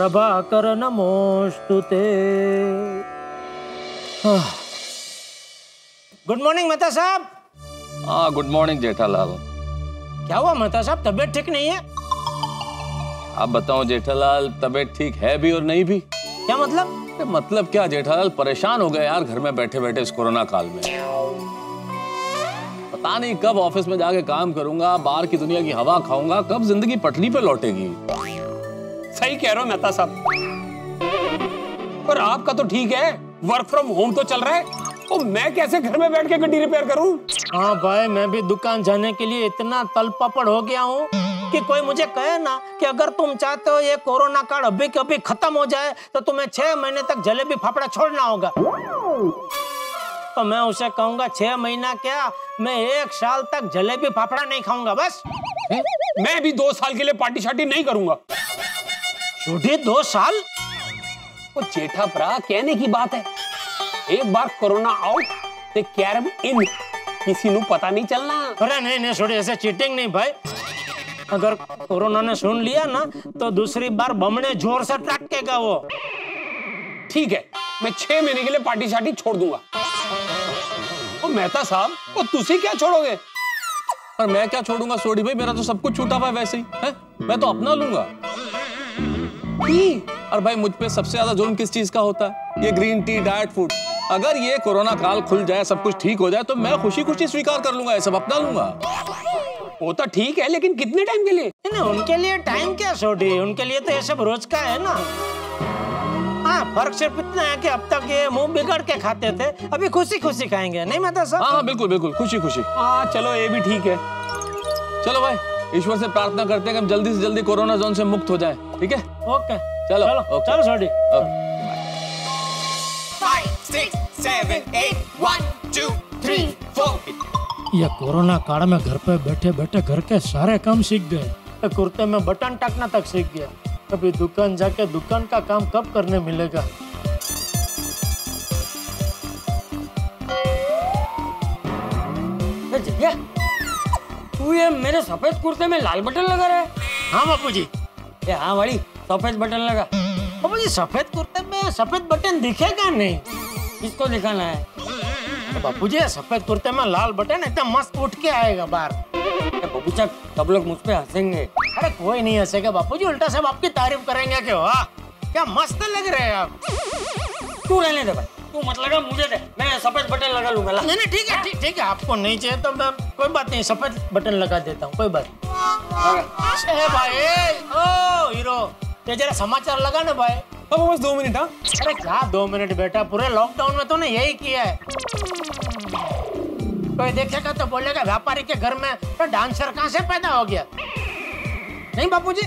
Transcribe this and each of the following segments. प्रभाकर नमोस्तुते। Good morning Mehta साहब। हाँ गुड मॉर्निंग जेठालाल। क्या हुआ मेहता साहब, तबीयत ठीक नहीं है? आप बताओ जेठालाल, तबीयत ठीक है भी और नहीं भी। क्या मतलब? मतलब क्या जेठालाल, परेशान हो गए यार घर में बैठे बैठे इस कोरोना काल में। पता नहीं कब ऑफिस में जाके काम करूंगा, बाहर की दुनिया की हवा खाऊंगा, कब जिंदगी पटरी पे लौटेगी। सही कह रहे हो मेहता साहब, पर आपका तो ठीक है, वर्क फ्रॉम होम तो चल रहा है, और मैं कैसे घर में बैठ के गड्डी रिपेयर करूं? हाँ भाई, मैं भी दुकान जाने के लिए इतना तलपपड़ हो गया हूँ कि कोई मुझे कहे ना कि अगर तुम चाहते हो ये कोरोना काल अभी के अभी खत्म हो जाए तो तुम्हें 6 महीने तक जलेबी फाफड़ा छोड़ना होगा, तो मैं उसे कहूंगा 6 महीना क्या, मैं 1 साल तक जलेबी फाफड़ा नहीं खाऊंगा बस। मैं भी 2 साल के लिए पार्टी शार्टी नहीं करूंगा। छोटी 2 साल? वो जेठा भरा कहने की बात है, एक बार कोरोना आउट ते कैरम इन, किसी को पता नहीं चलना। अरे नहीं नहीं छोड़े, ऐसे चीटिंग नहीं भाई, अगर कोरोना ने सुन लिया ना तो दूसरी बार बमने जोर से टटकेगा वो। ठीक है, मैं 6 महीने के लिए पार्टी शार्टी छोड़ दूंगा। ओ मेहता साहब, ओ तुसी क्या छोड़ोगे? और मैं क्या छोड़ूंगा सोडी भाई, मेरा तो सब कुछ छूटा हुआ वैसे ही है, मैं तो अपना लूंगा। और भाई मुझ पे सबसे ज्यादा जुल्म किस चीज का होता है? ये ग्रीन टी, डाइट फूड। अगर ये कोरोना काल खुल जाए, सब कुछ ठीक हो जाए, तो मैं खुशी खुशी स्वीकार कर लूंगा, ये सब अपना लूंगा। वो तो ठीक है, लेकिन कितने टाइम के लिए? नहीं उनके लिए टाइम क्या छोड़ी, उनके लिए तो ये सब रोज का है ना। हाँ, फर्क सिर्फ इतना है कि अब तक ये मुंह बिगड़ के खाते थे, अभी खुशी खुशी खाएंगे, नहीं माता साहब? हाँ, बिल्कुल बिल्कुल, खुशी खुशी। हाँ चलो, ये भी ठीक है। चलो भाई, ईश्वर से प्रार्थना करते हैं कि हम जल्दी से जल्दी कोरोना जोन से मुक्त हो जाए। ठीक है, ओके चलो चलो छोड़ी। 5 6 7 8 1 2 3 4। यह कोरोना काल में घर पे बैठे बैठे घर के सारे काम सीख गए, कुर्ते में बटन टाकना तक सीख गया, अभी दुकान जाके दुकान का काम कब करने मिलेगा? तू ये मेरे सफेद कुर्ते में लाल बटन लगा रहा है? हाँ बापू जी। ये हाँ वाली सफेद बटन लगा। बापू जी सफेद कुर्ते में सफेद बटन दिखेगा नहीं, किसको दिखाना है? बापू जी सफेद कुर्ते में लाल बटन एकदम मस्त उठ के आएगा बाहर। बापू जी सब लोग मुझ पे हंसेंगे। अरे कोई नहीं हंसेगा बापू जी, उल्टा सब आपकी तारीफ करेंगे कि वाह क्या मस्त लग रहे हैं आप। तू रहने दे भाई, तू मत लगा, मुझे दे, मैं सफेद बटन लगा लूंगा। नहीं नहीं ठीक है ठीक है, आपको नहीं चाहिए तो मैं कोई बात नहीं सफेद बटन लगा देता हूँ, कोई बात नहीं। भाई हीरो जरा समाचार लगा ना भाई। अब बस 2 मिनट। हाँ अरे क्या 2 मिनट बेटा, पूरे लॉकडाउन में तूने यही किया है। कोई देखेगा तो बोलेगा व्यापारी के घर में तो डांसर कहाँ से पैदा हो गया। नहीं बापूजी,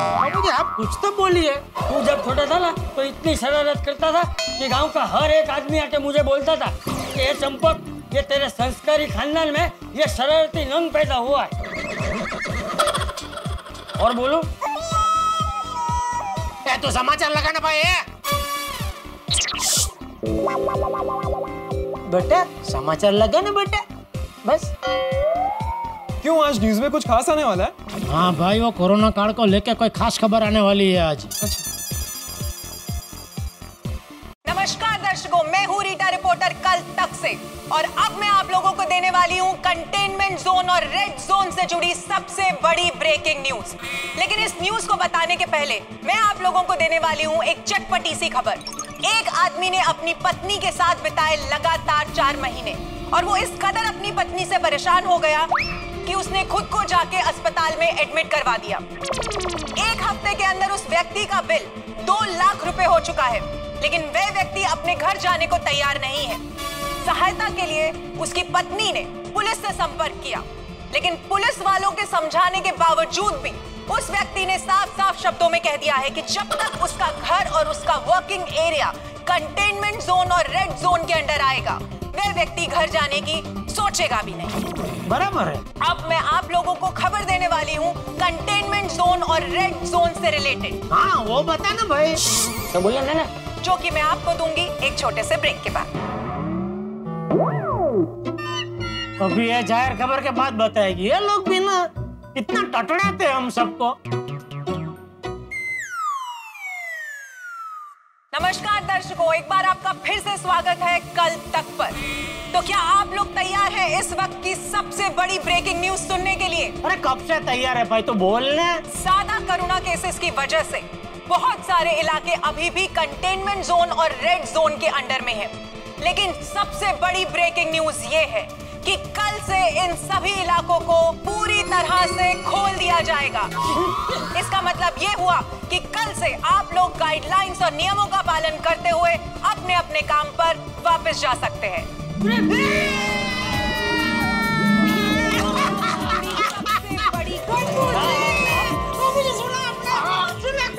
बापूजी आप कुछ तो बोलिए। तू जब छोटा था ना तो इतनी शरारत करता था कि गांव का हर एक आदमी आके मुझे बोलता था कि ये चंपक, ये तेरे संस्कारी खानदान में ये शरारती नंग पैदा हुआ है। और बोलू तो समाचार लगाना भाई। बेटा समाचार लगाना बेटा बस। क्यों आज न्यूज में कुछ खास आने वाला है? हाँ भाई, वो कोरोना काल को लेकर कोई खास खबर आने वाली है आज। अच्छा। नमस्कार दर्शकों, मैं हूँ रीटा रिपोर्टर कल तक से, और अब मैं आप लोगों को देने वाली हूँ कंटेनमेंट जोन और रेड जोन से जुड़ी सबसे बड़ी ब्रेकिंग न्यूज। लेकिन इस न्यूज को बताने के पहले मैं आप लोगों को देने वाली हूँ एक चटपटी सी खबर। एक आदमी ने अपनी पत्नी के साथ बिताए लगातार 4 महीने, और वो इस कदर अपनी पत्नी से परेशान हो गया कि उसने खुद को जाके अस्पताल में एडमिट करवा दिया। 1 हफ्ते के अंदर उस व्यक्ति का बिल 2 लाख रुपए हो चुका है, लेकिन वह व्यक्ति अपने घर जाने को तैयार नहीं है। सहायता के लिए उसकी पत्नी ने पुलिस से संपर्क किया, लेकिन पुलिस वालों के समझाने के बावजूद भी उस व्यक्ति ने साफ साफ शब्दों में कह दिया है कि जब तक उसका घर और उसका वर्किंग एरिया कंटेनमेंट जोन और रेड जोन के अंडर आएगा, वह व्यक्ति घर जाने की सोचेगा भी नहीं। बराबर है। अब मैं आप लोगों को खबर देने वाली हूँ कंटेनमेंट जोन और रेड जोन से रिलेटेड। हाँ वो बता ना भाई। तो बोलो ना, जो कि मैं आपको दूंगी एक छोटे से ब्रेक के बाद। अभी ये जाहिर खबर के बाद बताएगी। ये लोग भी ना इतना टटड़ाते हम सबको। दर्शकों, एक बार आपका फिर से स्वागत है कल तक पर। तो क्या आप लोग तैयार हैं इस वक्त की सबसे बड़ी ब्रेकिंग न्यूज सुनने के लिए? अरे कब से तैयार है भाई, तो बोलना। ज्यादा कोरोना केसेस की वजह से बहुत सारे इलाके अभी भी कंटेनमेंट जोन और रेड जोन के अंडर में है, लेकिन सबसे बड़ी ब्रेकिंग न्यूज ये है कि कल से इन सभी इलाकों को पूरी तरह से खोल दिया जाएगा। इसका मतलब ये हुआ कि कल से आप लोग गाइडलाइंस और नियमों का पालन करते हुए अपने अपने काम पर वापस जा सकते हैं।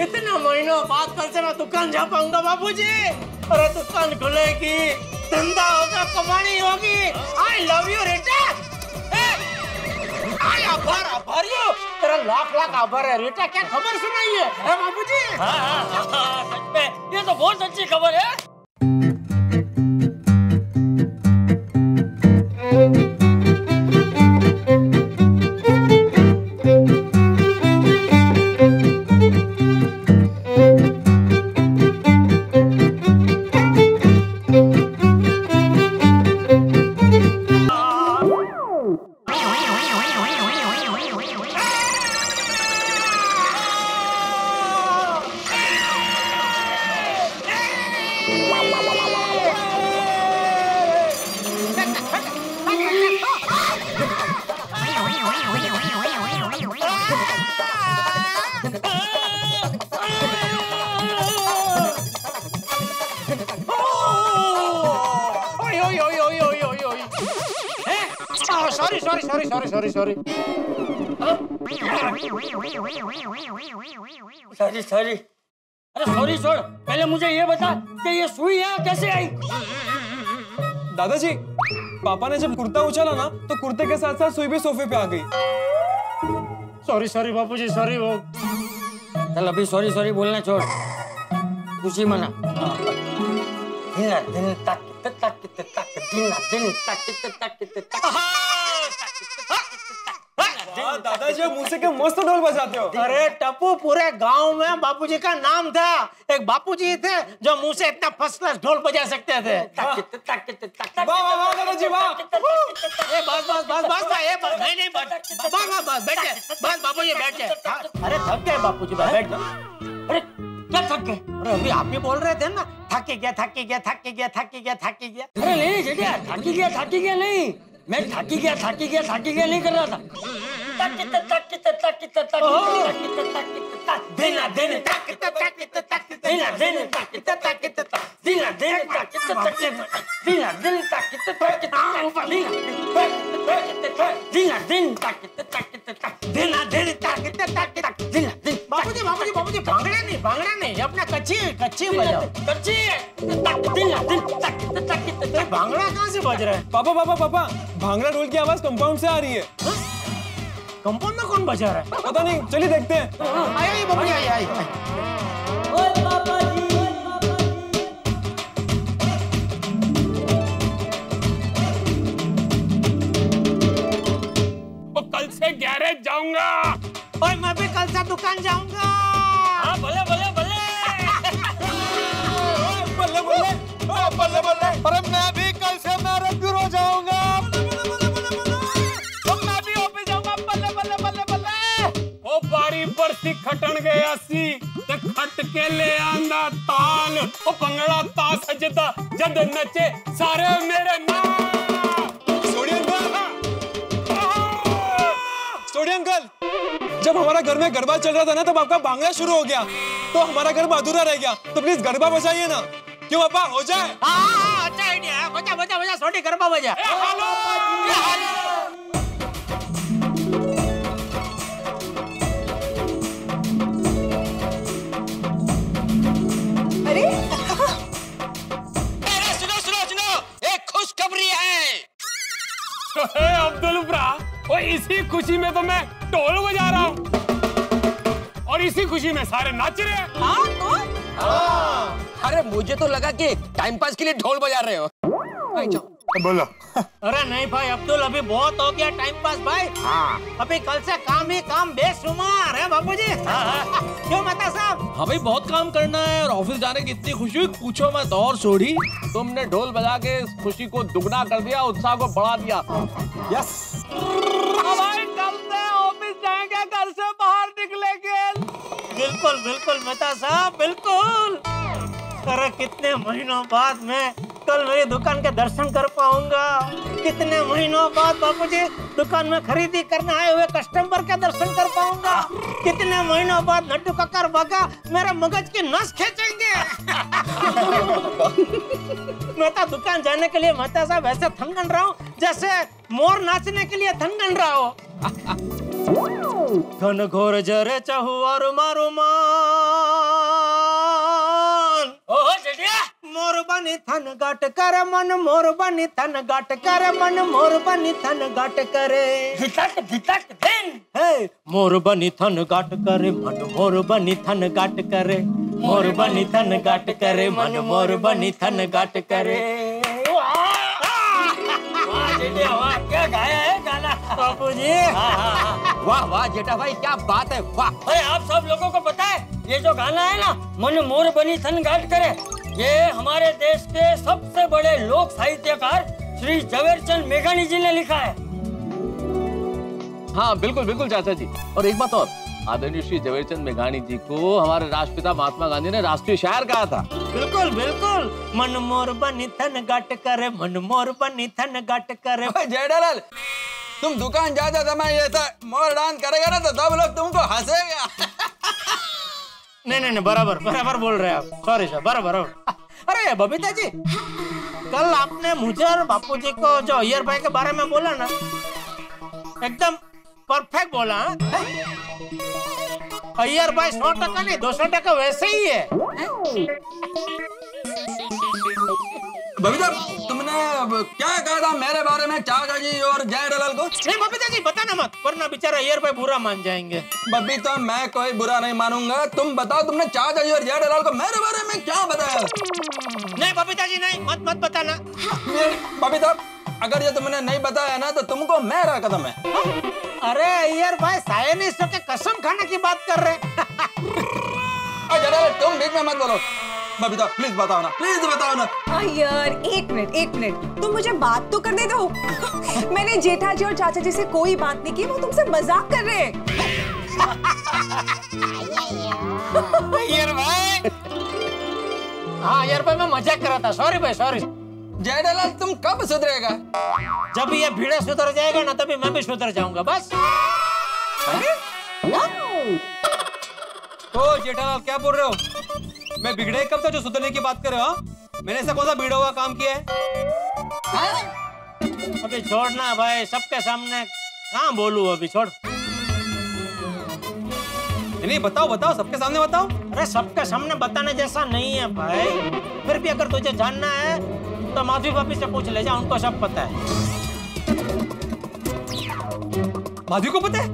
इतना महीनों बाद कल से मैं दुकान जा पाऊंगा बाबूजी। अरे दुकान खुलेगी, धंधा होगा, कमानी होगी। I love you Rita, I आभार आभार यू, तेरा लाख लाख आभार है रीटा। क्या खबर सुनाई है बाबूजी? सच में ये तो बहुत अच्छी खबर है। सॉरी। अरे सॉरी छोड़, पहले मुझे ये बता कि ये सुई है कैसे आई? दादाजी, पापा ने जब कुर्ता उछाला ना तो कुर्ते के साथ साथ सुई भी सोफे पे आ गई। सॉरी बापूजी, सॉरी। वो चल अभी सॉरी बोलना छोड़, खुशी मना। दादाजी मुँह से क्या मस्त ढोल बजाते हो। अरे टप्पू, पूरे गांव में बापूजी का नाम था। एक बापूजी थे जो मुँह से इतना फर्स्ट क्लास ढोल बजा सकते थे। दादाजी वाह, बस बैठे, बस बापूजी बैठे। अरे थक गए बापूजी, बैठ। अरे क्या थक गए? अरे अभी आप ही बोल रहे थे ना, थक गया। अरे नहीं जेठा, थक गया नहीं, मैं थकी गया नहीं कर रहा था। बाबूजी भांगड़ा नहीं, अपना कच्ची बजाओ। भांगड़ा कहाँ से बज रहा है? पापा भांगड़ा ढोल की आवाज कंपाउंड से आ रही है। कंपाउंड में कौन बजा रहा है? पता नहीं, चलिए देखते हैं। आई पापा जी। वो कल से गैरेज जाऊंगा और मैं भी कल से दुकान जाऊंगा। हाँ बोले। अरे मैं भी कल से मेरे ब्यूरो जाऊंगा। खटन गया सी ते खट के ले आंदा ताल। ओ पंगड़ा तास सजदा जद नचे सारे मेरे नाम। सोडी अंकल, जब हमारा घर में गरबा चल रहा था ना तब आपका भांगड़ा शुरू हो गया, तो हमारा गरबा अधूरा रह गया, तो प्लीज गरबा बजाइए ना। क्यों पापा, हो जाए? हाँ, अच्छा आइडिया है, बजा सोडी गरबा बजा। अब्दुल, इसी खुशी में तो मैं ढोल बजा रहा हूँ और इसी खुशी में सारे नाच रहे हैं। अरे मुझे तो लगा कि टाइम पास के लिए ढोल बजा रहे हो। बोलो। अरे नहीं भाई अब्दुल, अभी बहुत हो गया टाइम पास भाई। हाँ। अभी कल से काम ही काम बेशुमार है बाबूजी। हाँ। क्यों मेहता साहब? हाँ भाई बहुत काम करना है और ऑफिस जाने की इतनी खुशी हुई पूछो मैं दौर छोड़ी। तुमने ढोल बजा के खुशी को दुगना कर दिया, उत्साह को बढ़ा दिया। यस। भाई कल से ऑफिस जाएंगे, घर से बाहर निकलेंगे। बिल्कुल बिल्कुल मेहता साहब बिल्कुल। अरे कितने महीनों बाद मैं कल मेरी दुकान के दर्शन कर पाऊंगा। कितने महीनों बाद बापूजी दुकान में खरीदी करने आए हुए कस्टमर के दर्शन कर पाऊंगा। कितने महीनों बाद नट्टू कक्कर बागा मेरे मगज की नस खींचेंगे। मैं तो दुकान जाने के लिए मेहता साहब ऐसे थनगन रहा हूँ जैसे मोर नाचने के लिए थनगन रहा हो। घन घोर जरे चहुआर मारू मान ओह जटिया मोर बनी थन गाट कर मन, मोर बनी थन गाट कर मन, मोर बनी थन गाट करे हे, मोर बनी थन गाट करे मन, मोर बनी थन गाट करे, मोर बनी थन गाट करे मन, मोर बनी थन गाट करे। वाह क्या गाया है गाना बापूजी। वाह वाह जेठा भाई क्या बात है। वाह भाई आप सब लोगों को पता है ये जो गाना है ना मन मोर बनी थन गाट करे, ये हमारे देश के सबसे बड़े लोक साहित्यकार श्री झवेरचंद मेघाणी जी ने लिखा है। हाँ बिल्कुल बिल्कुल चाचा जी। और एक बात और, आदरणीय श्री झवेरचंद मेघाणी जी को हमारे राष्ट्रपिता महात्मा गांधी ने राष्ट्रीय शायर कहा था। बिल्कुल बिल्कुल। मन मोर बनी थन गाट करे, मन मोर बनी थन गाट करे। जेठालाल तुम दुकान जाते समय ऐसा मोर डांस करेगा ना तो सब लोग तुमको हंसेगा। नहीं नहीं नहीं बराबर बराबर बोल रहे हैं आप। सॉरी सर बराबर। अरे बबीता जी कल आपने मुझे और बापूजी को जो ईयर भाई के बारे में बोला ना एकदम परफेक्ट बोला। ईयर भाई 100 टका नहीं 200 टका वैसे ही है। बबीता तुमने क्या कहा था मेरे बारे में चाचा जी और जेठालाल को? नहीं बबीता जी बताना मत वरना बेचारा ईयर भाई बुरा मान जाएंगे। बबीता मैं कोई बुरा नहीं मानूंगा, तुम बताओ तुमने चाचा जी और जेठालाल को मेरे बारे में क्या बताया? नहीं बबीता जी नहीं मत बताना। बबीता अगर ये तुमने नहीं बताया ना तो तुमको मेरा कदम है। अरे ईयर भाई साइनिस्ट के कसम खाने की बात कर रहे। तुम बीच में मत बोलो बबीता, प्लीज बताओ ना, प्लीज बताओ ना। यार एक मिनट तुम मुझे बात तो करने दो। मैंने जेठा जी और चाचा जी से कोई बात नहीं की, वो तुमसे मजाक कर रहे हैं। यार भाई हाँ यार भाई मैं मजाक कर रहा था, सॉरी भाई सॉरी। जेठालाल तुम कब सुधरेगा? जब ये भीड़ा सुधर जाएगा ना तभी मैं भी सुधर जाऊंगा बस। ओ जेठालाल क्या बोल रहे हो? मैं बिगड़े कब था जो सुधरने की बात कर रहे हो? मैंने ऐसा कौन सा बिगड़ा हुआ काम किया है? हाँ? अभी छोड़ना भाई सबके सामने कहाँ बोलूं अभी छोड़। नहीं बताओ बताओ सबके सामने बताओ। अरे सबके सामने बताने जैसा नहीं है भाई, फिर भी अगर तुझे जानना है तो माधवी भाभी से पूछ ले जा, उनको सब पता है। माधवी को पता है?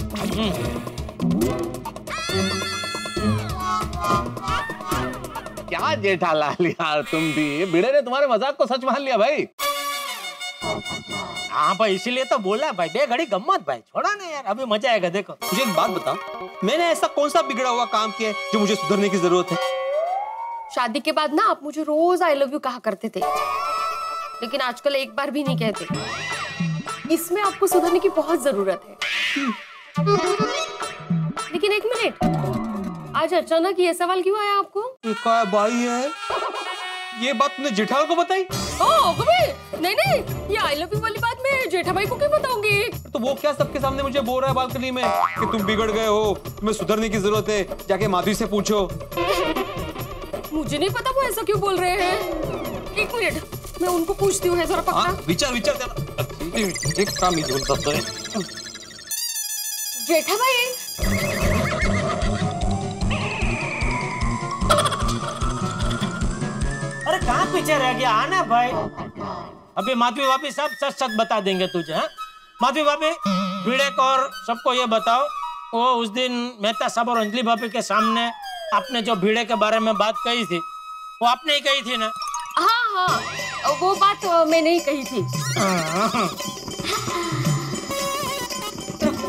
क्या जेठालाल यार तुम भी भिड़े ने तुम्हारे मजाक को सच मान लिया भाई। हाँ भाई इसीलिए तो बोला भाई बे घड़ी गम्मत भाई, छोड़ा ना यार अभी मजा आएगा। देखो मुझे एक बात बता, मैंने ऐसा कौन सा बिगड़ा हुआ काम किया जो मुझे सुधरने की जरूरत है? शादी के बाद ना आप मुझे रोज आई लव यू कहा करते थे लेकिन आजकल एक बार भी नहीं कहते। इसमें आपको सुधरने की बहुत जरूरत है। लेकिन एक मिनट, आज अचानक ये सवाल क्यों आया आपको? क्या भाई है ये बात तुमने जेठालाल को बताई? नहीं नहीं ये आई लव यू वाली बात मैं जेठा भाई को क्यों बताऊंगी? तो वो क्या सबके सामने मुझे बोल रहा है बालकनी में कि तुम बिगड़ गए हो, तुम्हें सुधरने की जरूरत है, जाके माधवी से पूछो। मुझे नहीं पता वो ऐसा क्यों बोल रहे हैं। एक मिनट मैं उनको पूछती हूँ जरा पक्का। विचार विचार जेठा भाई कहाँ पीछे रह गया, आना भाई। अभी माधवी भाभी सब सच सच बता देंगे तुझे। हाँ माधवी भाभी भिड़े को और सबको ये बताओ वो उस दिन मेहता साहब और अंजलि भाभी के सामने आपने जो भिड़े के बारे में बात कही थी वो आपने ही कही थी ना? हाँ हाँ वो बात मैं नहीं कही थी।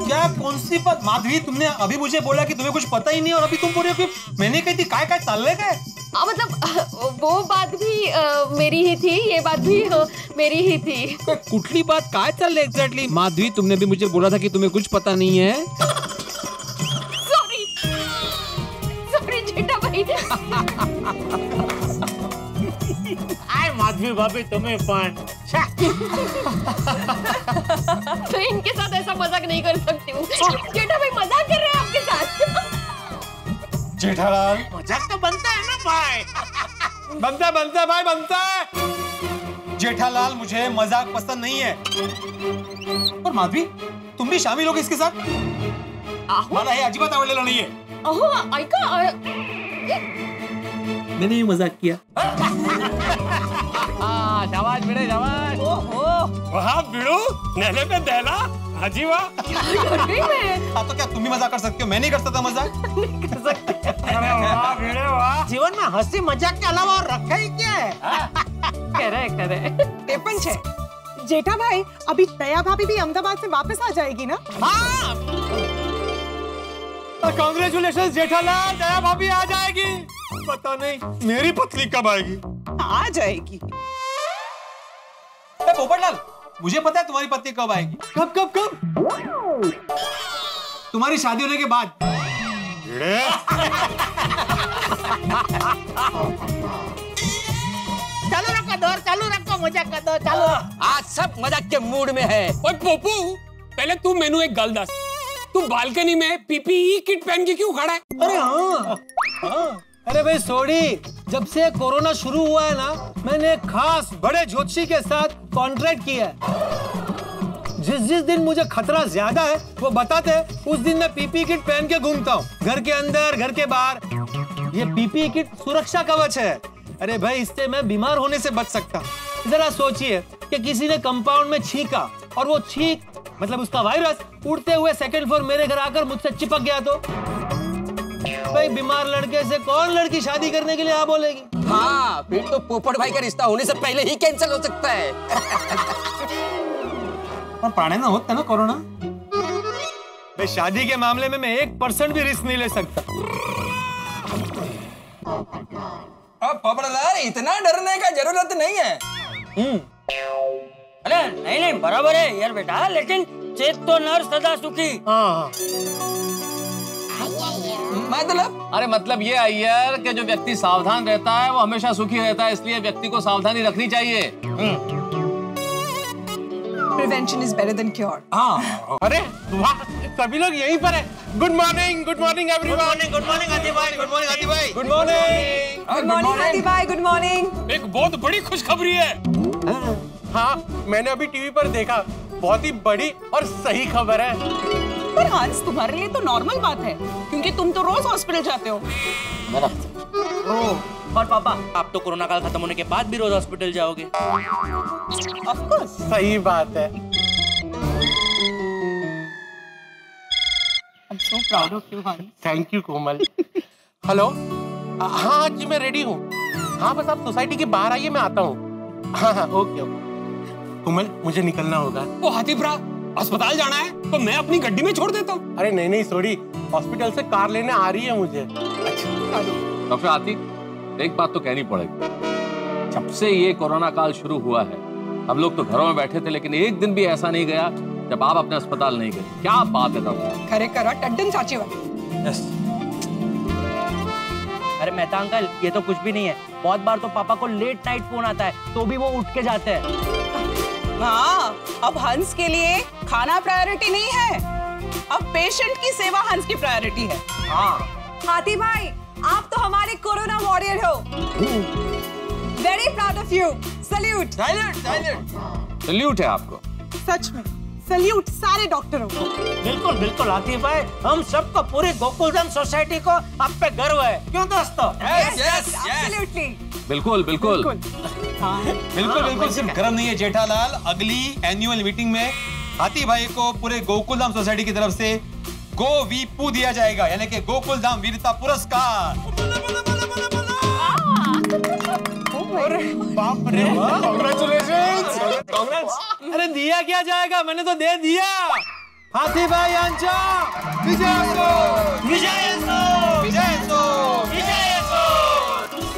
क्या कौन सी बात माधवी? तुमने अभी मुझे बोला कि तुम्हें कुछ पता ही नहीं और अभी तुम बोल रही हो कि मैंने कही थी। काय ताले गए? मतलब वो बात भी मेरी ही थी, ये बात भी मेरी ही थी। कुठली बात काय चालले एग्जैक्टली? माधवी तुमने भी मुझे बोला था कि तुम्हें कुछ पता नहीं है। सॉरी सॉरी जेठा भाई। माधवी भाभी तुम्हें तो इनके साथ ऐसा मजाक नहीं कर सकती हूँ। जेठा भाई मजाक कर रहे हैं आपके साथ। जेठालाल मजाक तो बनता है ना भाई। बनता है भाई, बनता है। जेठालाल मुझे मजाक पसंद नहीं है। और माधवी तुम भी शामिल होगी इसके साथ? मला हे अजिबात आवडलेलं नहीं है। अहो ऐका मैंने मजाक किया। शाबाश भिड़े, शाबाश। ओहो वाह भिड़ू, नहले पे दहला। हाजी वाह। तो क्या तुम भी मजाक कर सकते हो? मैं नहीं कर सकता मजाक। नहीं कर सकते। अरे वाह भिड़े वाह। जीवन में हंसी मजाक के अलावा और रखा ही क्या है? Correct correct. टिप्पणी है जेठा भाई, अभी दया भाभी भी अहमदाबाद से वापस आ जाएगी ना? हाँ। कांग्रेचुलेशन जेठालाल, दया भाभी आ जाएगी। पता नहीं मेरी पत्नी कब आएगी। आ जाएगी। पोपटलाल मुझे पता है तुम्हारी पत्नी कब आएगी। कब कब कब? तुम्हारी शादी होने के बाद। चालू रखो दौर, चालू रखो मजाक का दौर, चालू। आज सब मजाक के मूड में है। और पोपू पहले तू मेनू एक गल दस, तू बालकनी में पीपीई किट पहन के क्यों खड़ा है? अरे हाँ हाँ। अरे भाई सोडी, जब से कोरोना शुरू हुआ है ना, मैंने एक खास बड़े ज्योतिषी के साथ कॉन्ट्रैक्ट किया है। जिस दिन मुझे खतरा ज्यादा है वो बताते हैं, उस दिन मैं पीपी किट पहन के घूमता हूँ, घर के अंदर घर के बाहर। ये पीपी किट सुरक्षा कवच है। अरे भाई इससे मैं बीमार होने से बच सकता हूँ। जरा सोचिए कि किसी ने कंपाउंड में छींका और वो छींक मतलब उसका वायरस उड़ते हुए सेकेंड फ्लोर मेरे घर आकर मुझसे चिपक गया तो भाई बीमार लड़के से कौन लड़की शादी करने के लिए हाँ बोलेगी? हाँ फिर तो पोपट भाई का रिश्ता होने से पहले ही कैंसिल हो सकता है। पर पाने ना होता ना कोरोना। भाई शादी के मामले में मैं 1% भी रिस्क नहीं ले सकता। अब पोपटलाल इतना डरने का जरूरत नहीं है। अरे नहीं नहीं बराबर है यार बेटा, लेकिन चेत तो नर सदा सुखी। मतलब अरे मतलब ये अय्यर कि जो व्यक्ति सावधान रहता है वो हमेशा सुखी रहता है, इसलिए व्यक्ति को सावधानी रखनी चाहिए। Prevention is better than cure. हाँ अरे वाह, सभी लोग यहीं पर है। Good morning everyone. Good morning हाथी भाई, गुड मॉर्निंग हाथी भाई, गुड मॉर्निंग, गुड मॉर्निंग हाथी भाई, गुड मॉर्निंग। एक बहुत बड़ी खुशखबरी है। हाँ मैंने अभी टीवी पर देखा, बहुत ही बड़ी और सही खबर है। पर हंस तुम्हारे लिए तो नॉर्मल बात है क्योंकि तुम तो रोज हॉस्पिटल जाते हो। और पापा आप तो कोरोना काल खत्म होने के बाद भी रोज हॉस्पिटल जाओगे। ऑफ कोर्स सही बात है। I'm so proud of you Hans. Thank you Komal. Hello हाँ जी मैं रेडी हूँ। हाँ बस आप सोसाइटी के बाहर आइए, मैं आता हूँ। हाँ हाँ ओके ओके। कोमल मुझे निकलना होगा। वो हाथी भरा अस्पताल जाना है तो मैं अपनी गड्डी में छोड़ देता हूँ। अरे नहीं नहीं सॉरी, हॉस्पिटल से कार लेने आ रही है मुझे। अच्छा डॉक्टर आतिफ एक बात तो कहनी पड़ेगी, जब से ये कोरोना काल शुरू हुआ है हम लोग तो घरों में बैठे थे, लेकिन एक दिन भी ऐसा नहीं गया जब आप अपने अस्पताल नहीं गए। क्या बात है डॉक्टर, खरे करा टड्डन साची बात। अरे मेहता अंकल ये तो कुछ भी नहीं है, बहुत बार तो पापा को लेट नाइट फोन आता है तो भी वो उठ के जाते हैं। हाँ अब हंस के लिए खाना प्रायोरिटी नहीं है, अब पेशेंट की सेवा हंस की प्रायोरिटी है। हाँ हाथी भाई आप तो हमारे कोरोना वॉरियर हो। Very proud of you. Salute salute salute है आपको, सच में सल्यूट सारे डॉक्टरों को। बिल्कुल बिल्कुल हाथी भाई, हम सबको पूरे गोकुलधाम सोसाइटी को आप पे गर्व है, क्यों दोस्तों? Yes yes absolutely. बिल्कुल बिल्कुल बिल्कुल बिल्कुल। सिर्फ गर्व नहीं है जेठालाल, अगली एनुअल मीटिंग में हाथी भाई को पूरे गोकुलधाम सोसाइटी की तरफ से गो वीपू दिया जाएगा, यानी कि गोकुलधाम वीरता पुरस्कार। हो रहे हैं। बाप रे, कांग्रेचुलेशंस। अरे दिया क्या जाएगा, मैंने तो दे दिया। हाथी भाई आंचा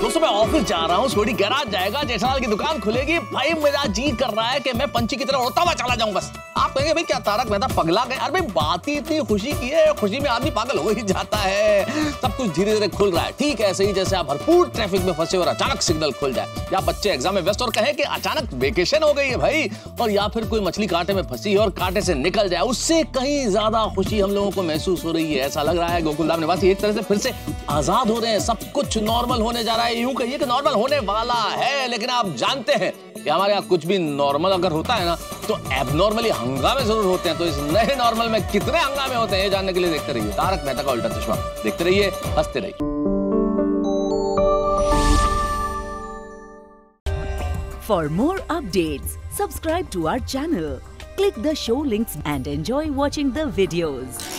दोस्तों, मैं ऑफिस जा रहा हूँ, छोटी गैराज जाएगा, जेठालाल की दुकान खुलेगी। भाई मेरा जी कर रहा है कि मैं पंछी की तरह उड़ता हुआ चला जाऊँ। बस आप कहेंगे भाई क्या तारक मेहता पगला गए? अरे भाई बात ही इतनी खुशी की है, खुशी में आदमी पागल हो ही जाता है। सब कुछ धीरे धीरे खुल रहा है, ठीक ऐसे ही जैसे आप भरपूर ट्रैफिक में फंसे और अचानक सिग्नल खुल जाए, या बच्चे एग्जाम में व्यस्त और कहे कि अचानक वेकेशन हो गई है भाई, और या फिर कोई मछली कांटे में फंसी और कांटे से निकल जाए। उससे कहीं ज्यादा खुशी हम लोगों को महसूस हो रही है। ऐसा लग रहा है गोकुलधाम निवासी एक तरह से फिर से आजाद हो रहे हैं, सब कुछ नॉर्मल होने जा रहा है। यूं कहिए कि नॉर्मल होने वाला है, लेकिन आप जानते हैं कि हमारे यहाँ कुछ भी नॉर्मल अगर होता है ना तो एबनॉर्मली हंगामे जरूर होते हैं। तो इस नए नॉर्मल में कितने हंगामे होते हैं ये जानने के लिए देखते रहिए तारक मेहता का उल्टा सुषमा। देखते रहिए, हंसते रहिए। For more updates subscribe to our channel, click the show links and enjoy watching the videos.